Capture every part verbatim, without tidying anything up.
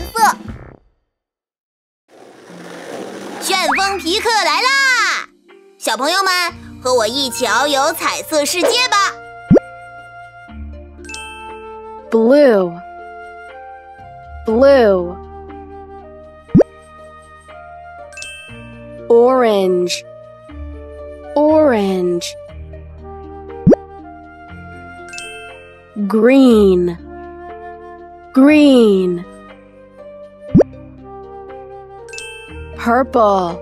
颜色。旋风皮克来啦！小朋友们，和我一起遨游彩色世界吧。Blue, blue, orange, orange, green, green, purple,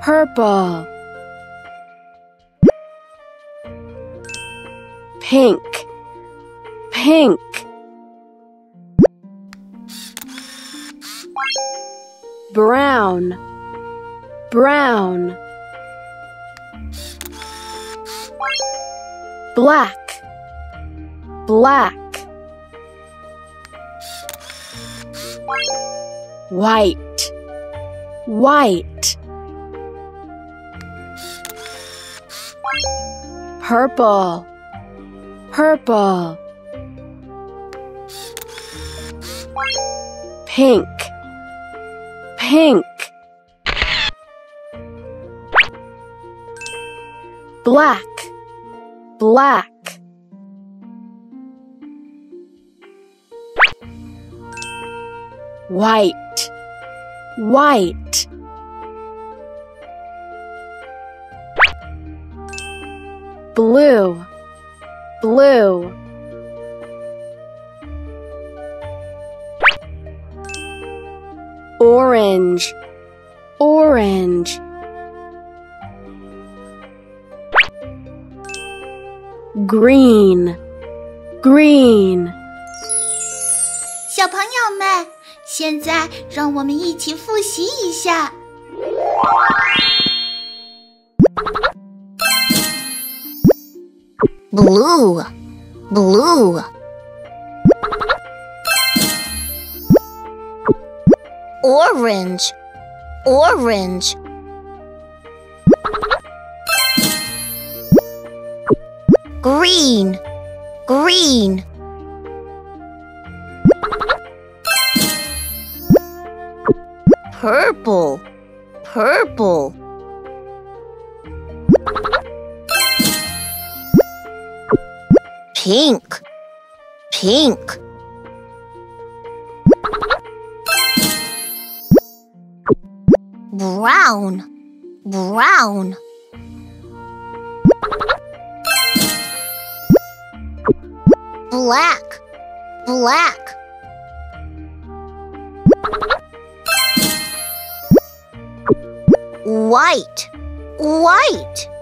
purple, pink, pink, brown, brown, black, black, white, white, purple, purple, pink, pink, black, black, white, white, blue, blue, orange, orange, green, green。 小朋友们，现在让我们一起复习一下。Blue, blue, orange, orange, green, green, purple, purple, pink, pink, brown, brown, black, black, white, white,